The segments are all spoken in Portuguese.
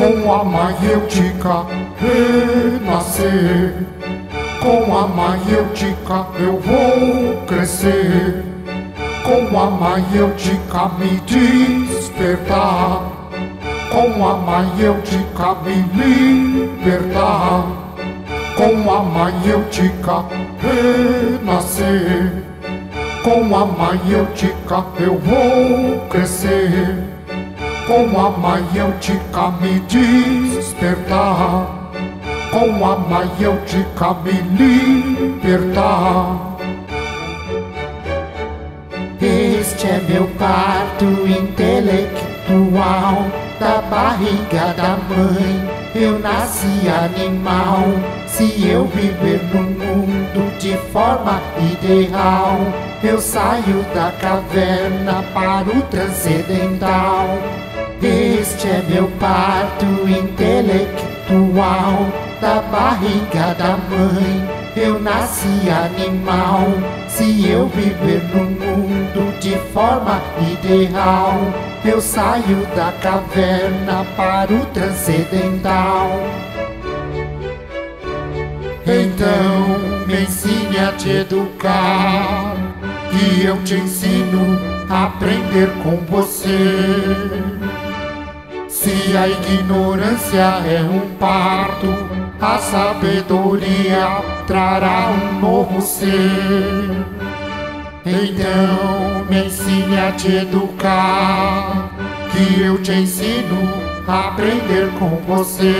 com a maiêutica renascer. Com a maiêutica eu vou crescer. Com a maiêutica me despertar. Com a maiêutica me libertar. Com a maiêutica renascer. Com a maiêutica eu vou crescer. Com a maiêutica me despertar. Com a maiêutica me libertar. Este é meu parto intelectual. Da barriga da mãe eu nasci animal. Se eu viver no mundo de forma ideal, eu saio da caverna para o transcendental. Este é meu parto intelectual. Da barriga da mãe eu nasci animal. Se eu viver no mundo de forma ideal, eu saio da caverna para o transcendental. Então me ensine a te educar, que eu te ensino a aprender com você. Se a ignorância é um parto, a sabedoria trará um novo ser. Então me ensine a te educar, que eu te ensino a aprender com você.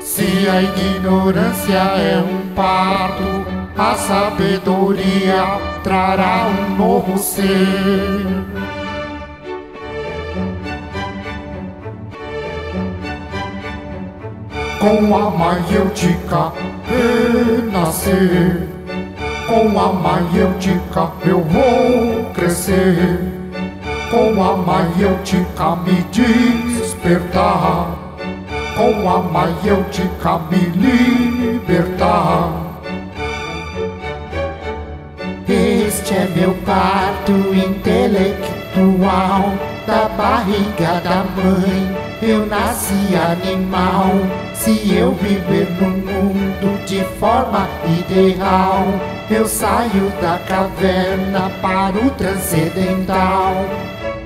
Se a ignorância é um parto, a sabedoria trará um novo ser. Com a maiêutica renascer. Com a maiêutica eu vou crescer. Com a maiêutica me despertar. Com a maiêutica me libertar. Este é meu parto intelectual. Da barriga da mãe eu nasci animal. Se eu viver no mundo de forma ideal, eu saio da caverna para o transcendental.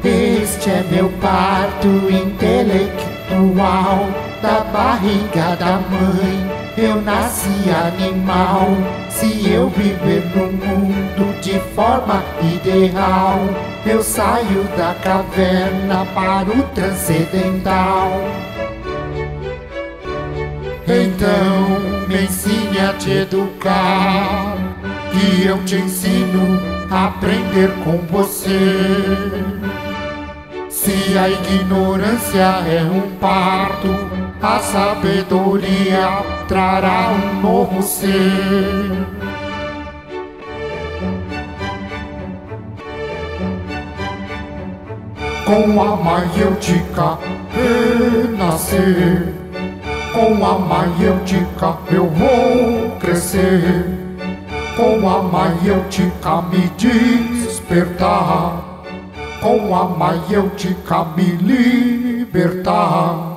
Este é meu parto intelectual. Da barriga da mãe eu nasci animal. Se eu viver no mundo de forma ideal, eu saio da caverna para o transcendental. Então me ensine a te educar, que eu te ensino a aprender com você. Se a ignorância é um parto, a sabedoria trará um novo ser. Com a maiêutica renascer. Com a maiêutica eu vou crescer. Com a maiêutica me despertar. Com a maiêutica me libertar.